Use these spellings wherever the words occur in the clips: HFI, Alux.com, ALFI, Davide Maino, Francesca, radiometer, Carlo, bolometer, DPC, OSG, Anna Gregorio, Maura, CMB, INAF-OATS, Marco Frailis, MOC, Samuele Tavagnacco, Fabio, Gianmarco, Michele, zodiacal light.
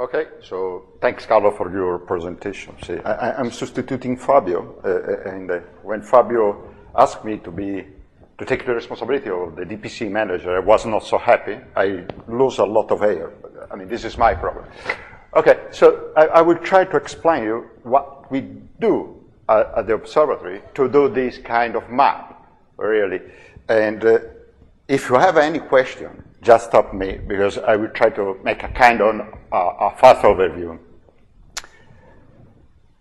Okay, so thanks, Carlo, for your presentation. See, I'm substituting Fabio, and when Fabio asked me to take the responsibility of the DPC manager, I was not so happy. I lose a lot of air. I mean, this is my problem. Okay, so I will try to explain you what we do at the observatory to do this kind of map, really. And if you have any question, just stop me, because I will try to make a kind of a fast overview.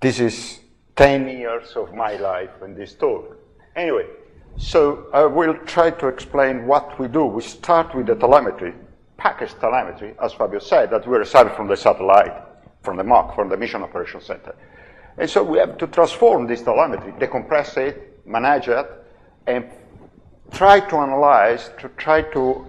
This is 10 years of my life in this talk. Anyway, so I will try to explain what we do. We start with the telemetry, package telemetry, as Fabio said, that we receive from the satellite, from the MOC, from the Mission Operations Center. And so we have to transform this telemetry, decompress it, manage it, and try to analyze, to try to,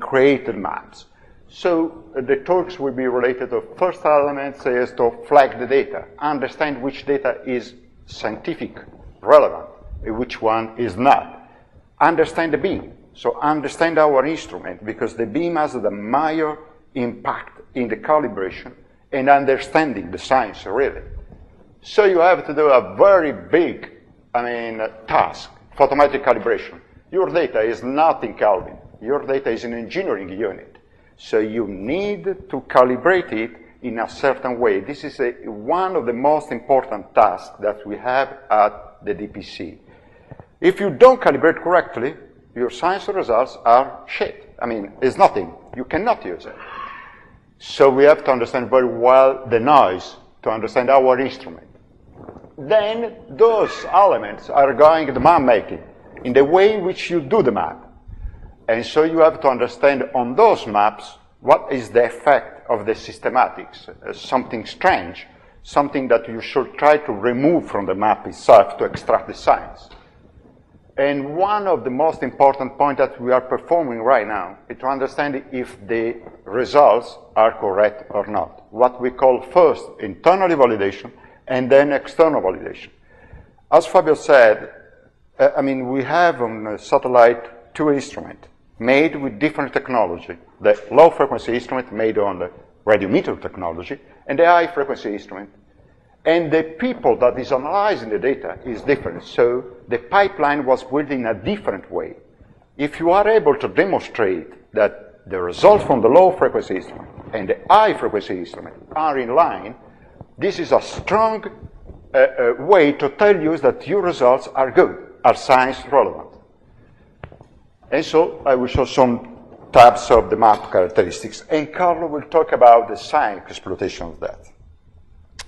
create the maps. So the talks will be related to first elements is to flag the data, understand which data is scientific, relevant, and which one is not. Understand the beam, so understand our instrument, because the beam has the major impact in the calibration and understanding the science, really. So you have to do a very big, task, photometric calibration. Your data is not in Kelvin. Your data is an engineering unit. So you need to calibrate it in a certain way. This is one of the most important tasks that we have at the DPC. If you don't calibrate correctly, your science results are shit. I mean, it's nothing. You cannot use it. So we have to understand very well the noise to understand our instrument. Then those elements are going to map making, in the way in which you do the map. And so you have to understand on those maps what is the effect of the systematics, something strange, something that you should try to remove from the map itself to extract the science. And one of the most important points that we are performing right now is to understand if the results are correct or not. What we call first internal validation and then external validation. As Fabio said, we have on the satellite two instruments made with different technology. The low-frequency instrument made on the radiometer technology and the high-frequency instrument. And the people that is analyzing the data is different, so the pipeline was built in a different way. If you are able to demonstrate that the results from the low-frequency instrument and the high-frequency instrument are in line, this is a strong way to tell you that your results are good, are science relevant. And so I will show some tabs of the map characteristics, and Carlo will talk about the science exploitation of that.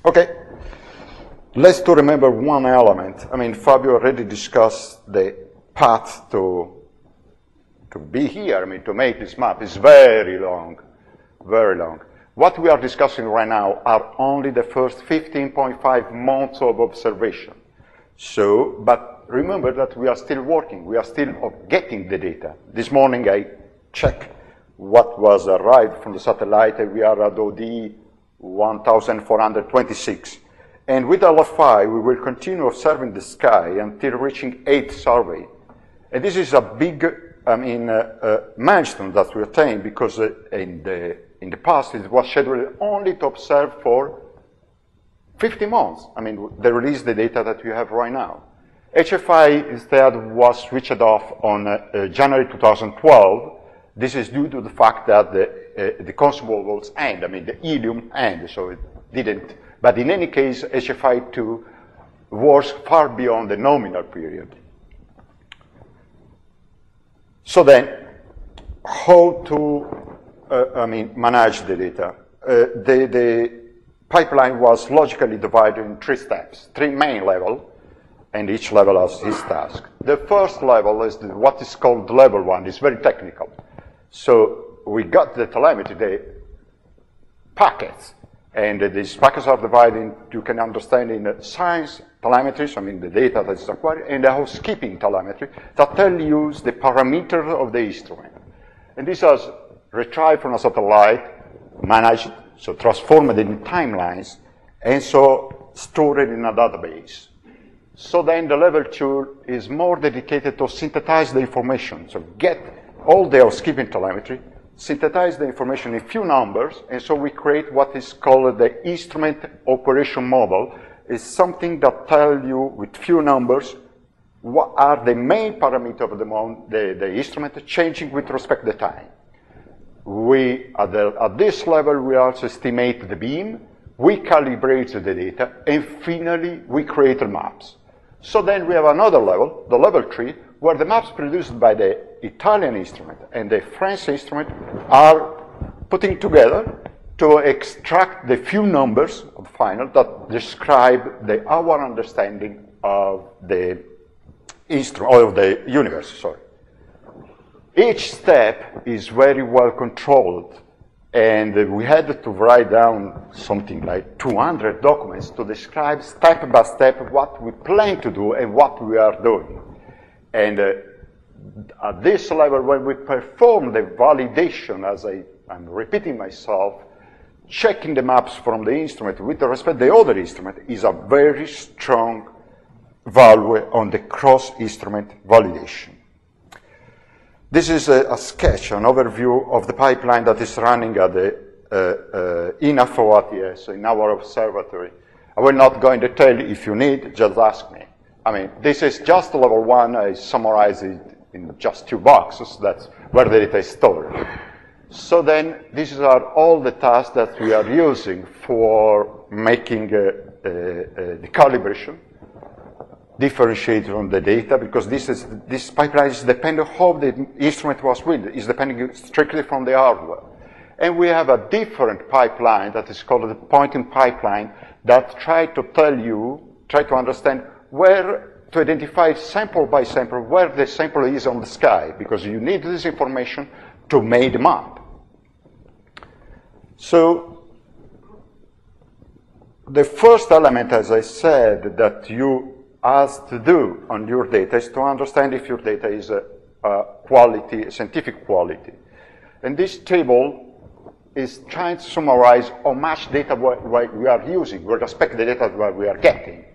Okay, let's to remember one element. Fabio already discussed the path to be here, to make this map. It's very long, very long. What we are discussing right now are only the first 15.5 months of observation. So, but remember that we are still working, we are still getting the data. This morning I checked what was arrived from the satellite, and we are at OD 1426. And with LFI, we will continue observing the sky until reaching 8th survey. And this is a big, milestone that we attained, because in the past it was scheduled only to observe for 50 months. They released the data that we have right now. HFI instead was switched off on January 2012. This is due to the fact that the consumables end, the helium end, so it didn't. But in any case, HFI 2 was far beyond the nominal period. So then, how to, manage the data? The pipeline was logically divided in three steps, three main levels. And each level has his task. The first level is what is called level one. It's very technical. So we got the telemetry, the packets, and these packets are divided, you can understand, in science telemetry, the data that is acquired, and the housekeeping telemetry that tells you the parameters of the instrument. And this is retrieved from a satellite, managed, so transformed in timelines, and so stored in a database. So then the level two is more dedicated to synthesize the information, so get all the housekeeping telemetry, synthesize the information in few numbers, and so we create what is called the instrument operation model. It's something that tells you with few numbers what are the main parameters of the instrument changing with respect to time. We, at this level, we also estimate the beam, we calibrate the data, and finally, we create maps. So then we have another level, the level 3, where the maps produced by the Italian instrument and the French instrument are putting together to extract the few numbers of final that describe our understanding of the instrument, or of the universe, sorry. Each step is very well controlled, and we had to write down something like 200 documents to describe step by step what we plan to do and what we are doing. And at this level, when we perform the validation, as I'm repeating myself, checking the maps from the instrument with respect to the other instrument is a very strong value on the cross-instrument validation. This is a sketch, an overview of the pipeline that is running at the INAFO ATS, in our observatory. I will not go into detail. If you need, just ask me. I mean, this is just level 1. I summarize it in just 2 boxes. That's where the data is stored. So then, these are all the tasks that we are using for making the calibration, differentiate from the data, because this pipeline is dependent on how the instrument was built. It's depending strictly from the hardware. And we have a different pipeline that is called the pointing pipeline that try to understand where to identify sample by sample, where the sample is on the sky, because you need this information to make the map. So, the first element, as I said, that you asked to do on your data is to understand if your data is a quality, a scientific quality. And this table is trying to summarize how much data we are using with respect to the data that we are getting.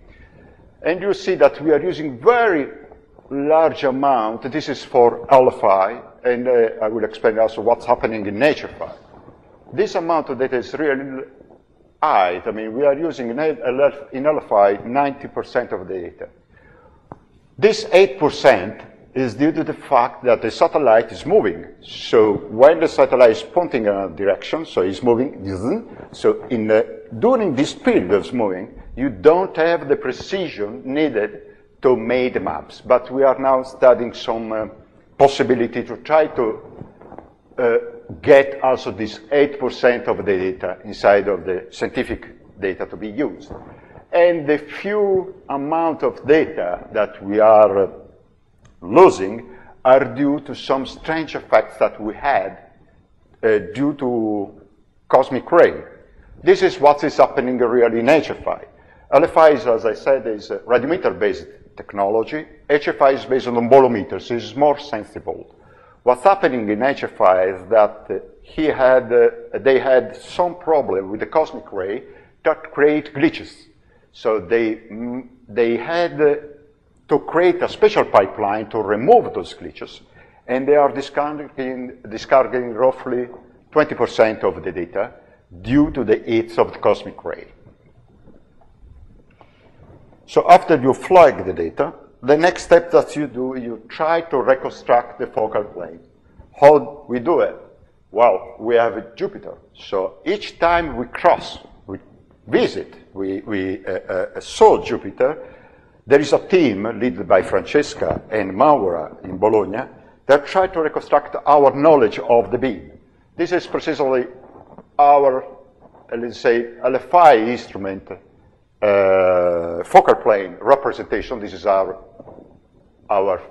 And you see that we are using very large amount. This is for LFI, and I will explain also what's happening in NatureFi. This amount of data is really high. I mean, we are using in LFI 90% of the data. This 8% is due to the fact that the satellite is moving. So when the satellite is pointing in a direction, so it's moving, so during this period of moving, you don't have the precision needed to make the maps. But we are now studying some possibility to try to get also this 8% of the data inside of the scientific data to be used. And the few amount of data that we are losing are due to some strange effects that we had due to cosmic ray. This is what is happening really in HFI. LFI is, as I said, is a radiometer-based technology. HFI is based on bolometers, so it's more sensible. What's happening in HFI is that they had some problem with the cosmic ray that create glitches. So they had to create a special pipeline to remove those glitches, and they are discarding roughly 20% of the data due to the hits of the cosmic ray. So after you flag the data, the next step that you do, you try to reconstruct the focal plane. How we do it? Well, we have Jupiter. So each time we cross, we visit, we saw Jupiter, there is a team led by Francesca and Maura in Bologna that try to reconstruct our knowledge of the beam. This is precisely our, let's say, LFI instrument focal plane representation. This is our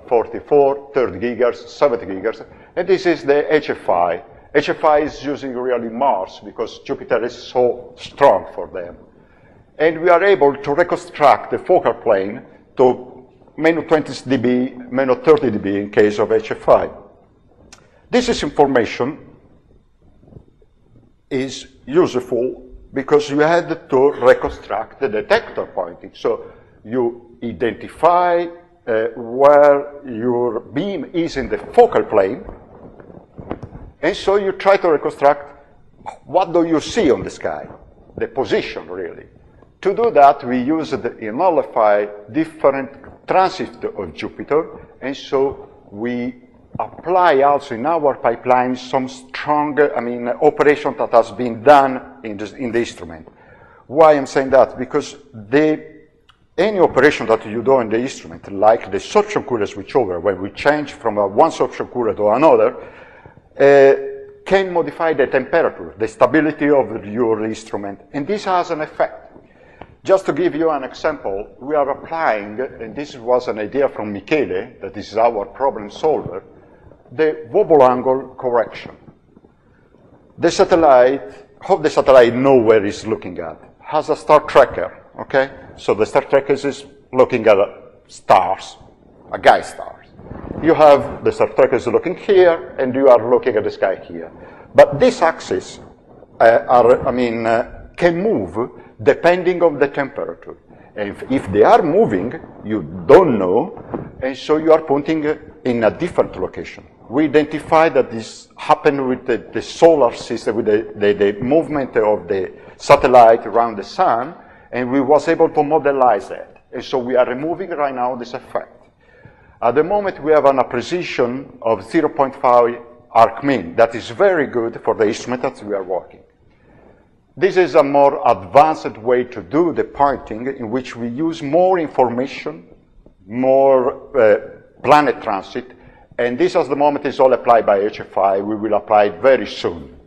44, 30 gigahertz, 70 gigahertz, and this is the HFI. HFI is using really Mars because Jupiter is so strong for them. And we are able to reconstruct the focal plane to -20 dB, -30 dB in case of HFI. This is information is useful because you had to reconstruct the detector pointing. So you identify where your beam is in the focal plane, And so you try to reconstruct what do you see on the sky, the position really. To do that, we used in LFI different transits of Jupiter, and so we apply also in our pipeline some strong, operation that has been done in the instrument. Why I'm saying that? Because any operation that you do in the instrument, like the sorption courier switchover, when we change from one sorption courier to another, can modify the temperature, the stability of your instrument, and this has an effect. Just to give you an example, we are applying, and this was an idea from Michele, that is our problem solver, the wobble angle correction. The satellite knows where it's looking at, has a star tracker, okay? So the star tracker is looking at stars, a guide stars. You have the star tracker is looking here, and you are looking at the sky here. But these axes can move depending on the temperature. And if they are moving, you don't know, and so you are pointing in a different location. We identify that this happened with the solar system, with the movement of the satellite around the sun, and we was able to modelize that. And so we are removing right now this effect. At the moment, we have an appreciation of 0.5 arc mean. That is very good for the instrument that we are working. This is a more advanced way to do the pointing, in which we use more information, more planet transit, and this at the moment is all applied by HFI. We will apply it very soon.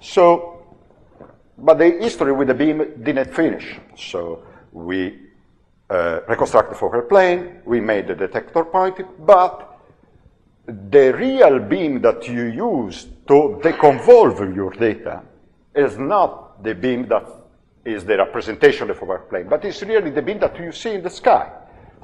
So, but the history with the beam didn't finish. So we reconstructed the focal plane, we made the detector point, but the real beam that you use to deconvolve your data is not the beam that is the representation of our plane, but it's really the beam that you see in the sky.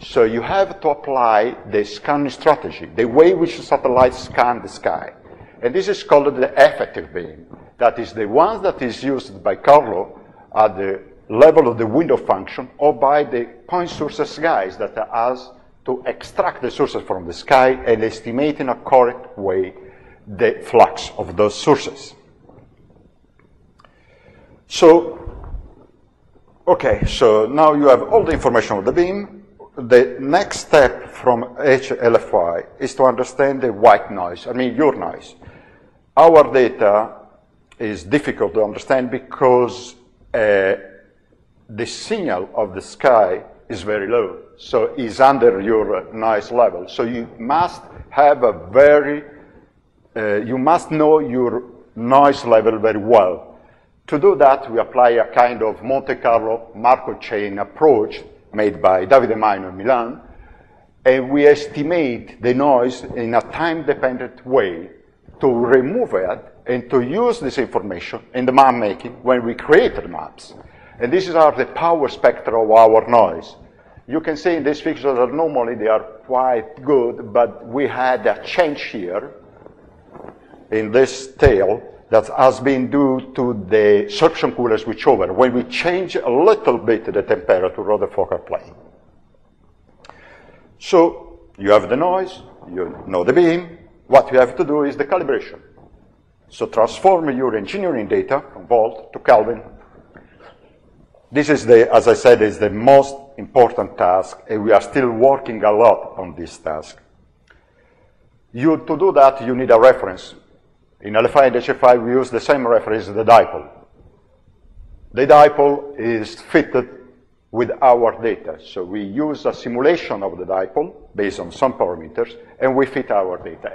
So you have to apply the scanning strategy, the way which satellites scan the sky. And this is called the effective beam. That is the one that is used by Carlo at the level of the window function, or by the point sources guys that has to extract the sources from the sky and estimate in a correct way the flux of those sources. So, okay, so now you have all the information of the beam. The next step from HLFI is to understand the white noise, your noise. Our data is difficult to understand because the signal of the sky is very low, so it's under your noise level. So you must have a very, you must know your noise level very well. To do that, we apply a kind of Monte Carlo Markov chain approach made by Davide Maino in Milan, and we estimate the noise in a time-dependent way to remove it and to use this information in the map-making when we create the maps. And these are the power spectra of our noise. You can see in these pictures that normally they are quite good, but we had a change here in this tail that has been due to the sorption courier switchover, when we change a little bit the temperature of the focal plane. So you have the noise, you know the beam. What you have to do is the calibration. So transform your engineering data from volt to Kelvin. This is the, as I said, is the most important task, and we are still working a lot on this task. To do that, you need a reference. In LFI and HFI, we use the same reference, the dipole. The dipole is fitted with our data. So we use a simulation of the dipole based on some parameters, and we fit our data.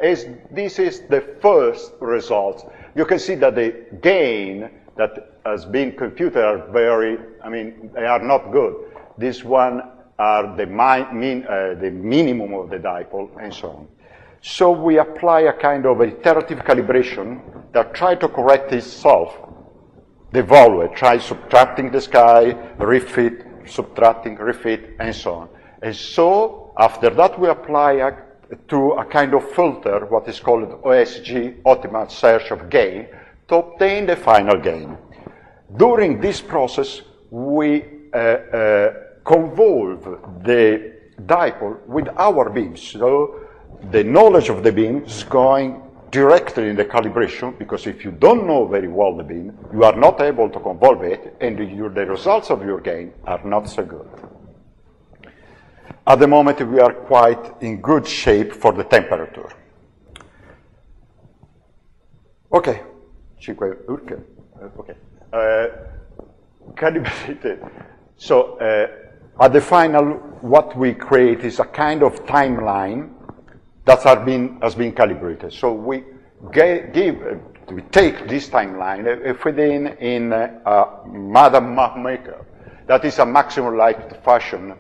This is the first result. You can see that the gain that has been computed are very, they are not good. This one are the minimum of the dipole, and so on. So we apply a kind of iterative calibration that tries to correct itself, devalue, try subtracting the sky, refit, subtracting, refit, and so on. And so after that we apply a kind of filter, what is called OSG, optimal search of gain, to obtain the final gain. During this process we convolve the dipole with our beams. So the knowledge of the beam is going directly in the calibration, because if you don't know very well the beam, you are not able to convolve it, and the results of your gain are not so good. At the moment, we are quite in good shape for the temperature. Okay. Okay. Calibrated. So at the final, what we create is a kind of timeline that has been calibrated. So we take this timeline within a maker. That is a maximum-like fashion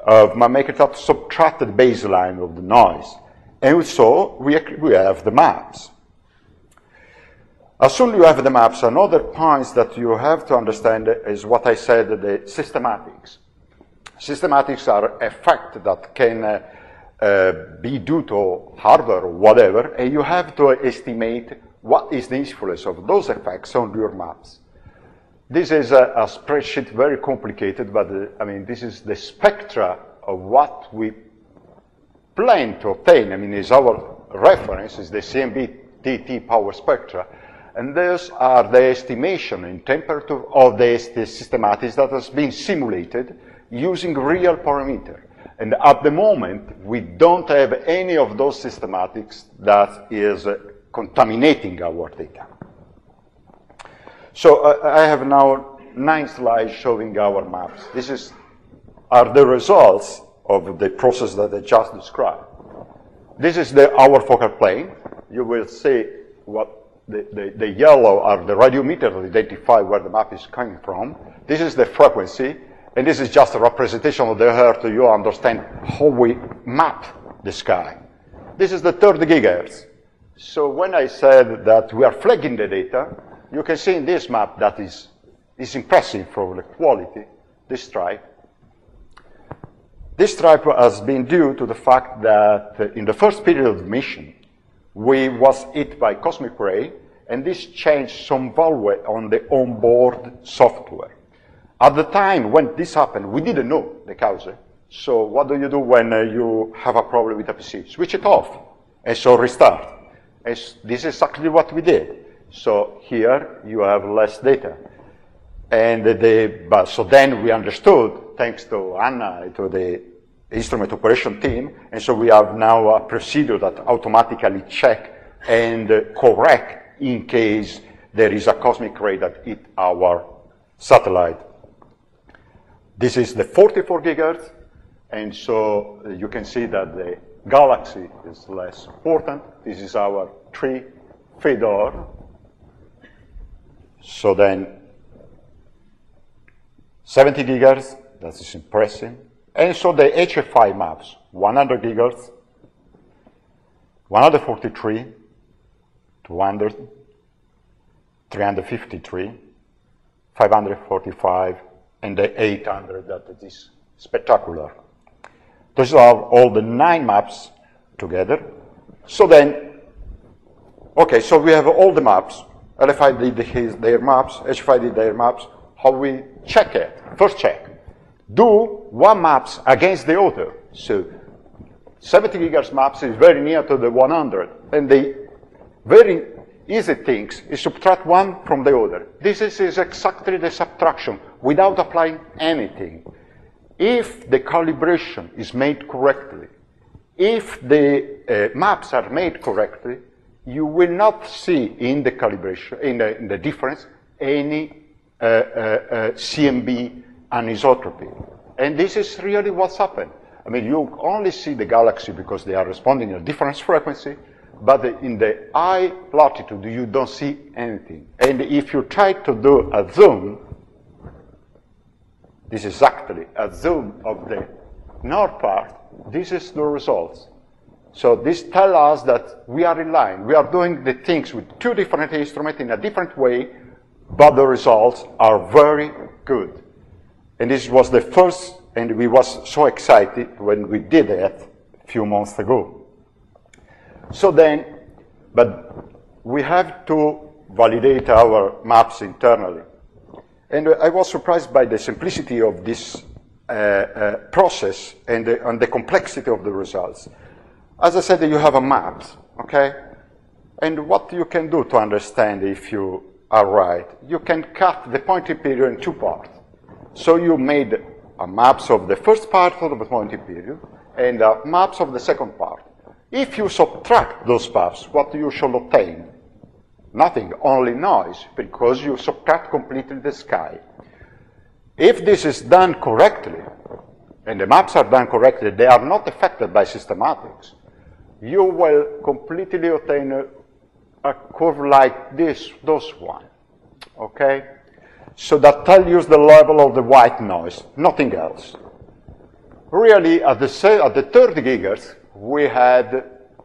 of maker that subtracted baseline of the noise, and so we have the maps. As soon as you have the maps, another point that you have to understand is what I said, the systematics. Systematics are effects that can be due to hardware or whatever, and you have to estimate what is the influence of those effects on your maps. This is a spreadsheet, very complicated, but I mean, this is the spectra of what we plan to obtain. I mean, is our reference is the CMB TT power spectra. And those are the estimation in temperature of the systematics that has been simulated using real parameter. And at the moment, we don't have any of those systematics that is contaminating our data. So I have now 9 slides showing our maps. These are the results of the process that I just described. This is our focal plane. You will see what the yellow are the radiometer that identify where the map is coming from. This is the frequency, and this is just a representation of the Earth to you understand how we map the sky. This is the 30 gigahertz. So when I said that we are flagging the data, you can see in this map that is impressive for the quality, this stripe. This stripe has been due to the fact that in the first period of the mission, we was hit by cosmic ray, and this changed some malware on the onboard software. At the time when this happened, we didn't know the cause. So what do you do when you have a problem with a PC? Switch it off, and so restart. And this is exactly what we did. So here you have less data. And so then we understood, thanks to Anna, to the instrument operation team, and so we have now a procedure that automatically check and correct in case there is a cosmic ray that hit our satellite. This is the 44 gigahertz, and so you can see that the galaxy is less important. This is our 3 Fedor. So then 70 gigahertz, that is impressive. And so the HFI maps, 100 gigahertz, 143, 200, 353, 545, and the 800, that is spectacular. Those are all the 9 maps together. So then, okay, so we have all the maps. LFI did their maps, HFI did their maps. How we check it? First check. Do one maps against the other. So 70 gigahertz maps is very near to the 100. And the very easy things is subtract one from the other. This is exactly the subtraction without applying anything. If the calibration is made correctly, if the maps are made correctly, you will not see in the calibration, in the difference, any CMB anisotropy. And this is really what's happened. I mean, you only see the galaxy because they are responding at a different frequency, but in the high latitude, you don't see anything. And if you try to do a zoom, this is exactly a zoom of the north part, this is the results. So this tells us that we are in line. We are doing the things with 2 different instruments in a different way, but the results are very good. And this was the first, and we was so excited when we did that a few months ago. So then, but we have to validate our maps internally. And I was surprised by the simplicity of this process and the complexity of the results. As I said, you have a map, okay? And what you can do to understand if you are right, you can cut the pointing period in two parts. So you made a maps of the first part of the pointing period and a maps of the second part. If you subtract those parts, what you shall obtain? Nothing, only noise, because you subtract completely the sky. If this is done correctly, and the maps are done correctly, they are not affected by systematics, you will completely obtain a curve like this, those one, okay? So that tells you the level of the white noise, nothing else. Really, at the 30 gigahertz, we had,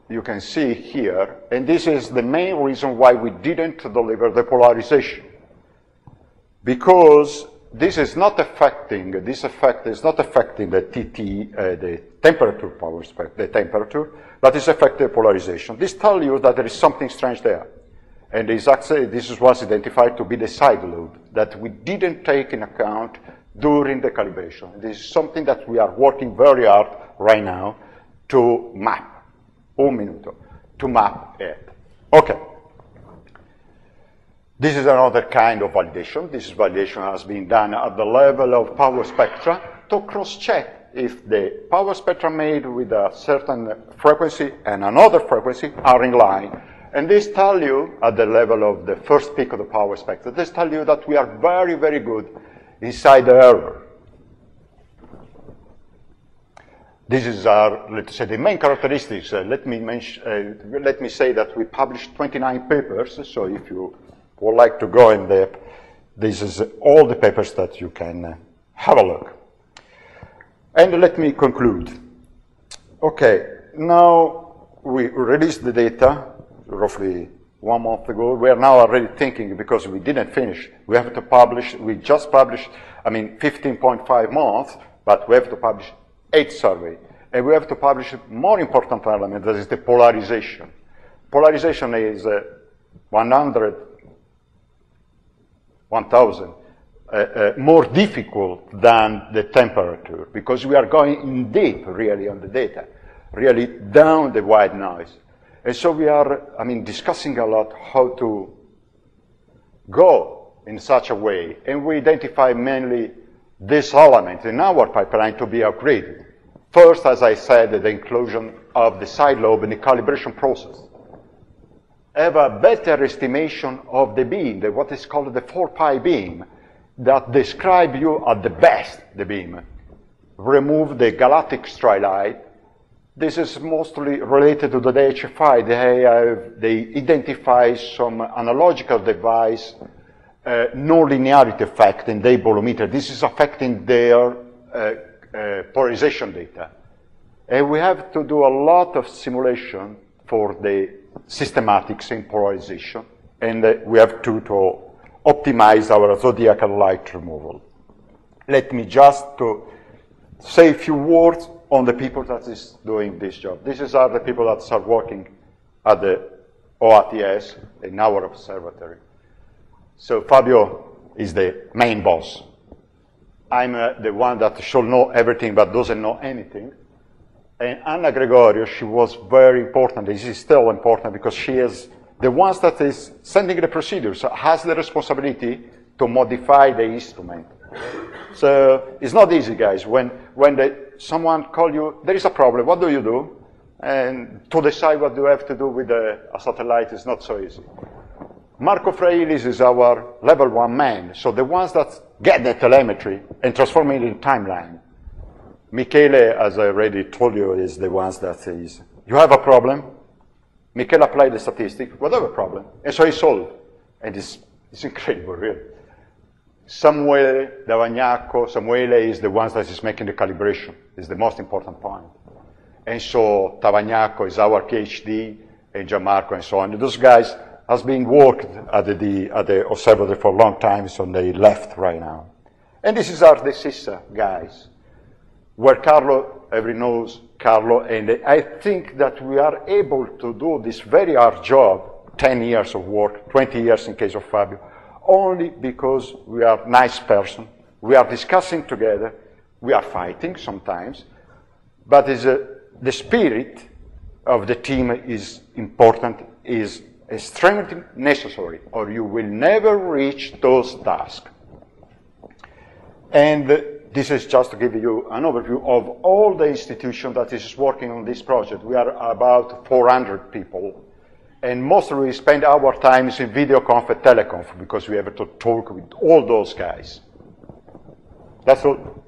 you can see here, and this is the main reason why we didn't deliver the polarization. Because this is not affecting, this effect is not affecting the TT, the temperature power spec, the temperature, but it's affecting polarization. This tells you that there is something strange there. And it's actually, this was identified to be the side load that we didn't take in account during the calibration. This is something that we are working very hard right now to map. Un minuto, to map it. Okay. This is another kind of validation. This validation has been done at the level of power spectra to cross-check if the power spectra made with a certain frequency and another frequency are in line. And this tells you, at the level of the first peak of the power spectra, this tells you that we are very, very good inside the error. This is our, let's say, the main characteristics. Let me say that we published 29 papers, so if you would like to go in depth, this is all the papers that you can have a look. And let me conclude. Okay, now we released the data roughly 1 month ago. We are now already thinking, because we didn't finish, we have to publish, we just published, I mean, 15.5 months, but we have to publish 8 survey, and we have to publish a more important element, that is the polarization. Polarization is 1,000 more difficult than the temperature, because we are going in deep, really, on the data, really down the white noise. And so we are, I mean, discussing a lot how to go in such a way, and we identify mainly this element in our pipeline to be upgraded. First, as I said, the inclusion of the side lobe in the calibration process. Have a better estimation of the beam, the, what is called the 4-pi beam, that describe you at the best, the beam. Remove the galactic strilight. This is mostly related to the HFI. They identify some analogical device non-linearity effect in their bolometer. This is affecting their polarization data. And we have to do a lot of simulation for the systematics in polarization, and we have to optimize our zodiacal light removal. Let me just say a few words on the people that is doing this job. These are the people that are working at the OATS in our observatory. So Fabio is the main boss. I'm the one that should know everything but doesn't know anything. And Anna Gregorio, she was very important. She is still important because she is the one that is sending the procedures, has the responsibility to modify the instrument. So it's not easy, guys. When someone calls you, there is a problem, what do you do? And to decide what you have to do with a satellite is not so easy. Marco Frailis is our level 1 man, so the ones that get the telemetry and transform it in timeline. Michele, as I already told you, is the ones that says, you have a problem, Michele applied the statistic, whatever problem, and so it's solved. And it's incredible, really. Samuele Tavagnacco, Samuele is the one that is making the calibration, is the most important point. And so Tavagnacco is our PhD, and Gianmarco and so on, and those guys has been worked at the observatory for a long time, so they left right now. And this is our DPC guys, where Carlo, everyone knows Carlo, and I think that we are able to do this very hard job, 10 years of work, 20 years in case of Fabio, only because we are nice person, we are discussing together, we are fighting sometimes, but the spirit of the team is important, is extremely necessary, or you will never reach those tasks. And this is just to give you an overview of all the institution that is working on this project. We are about 400 people, and mostly we spend our time in video conf and teleconf because we have to talk with all those guys. That's all.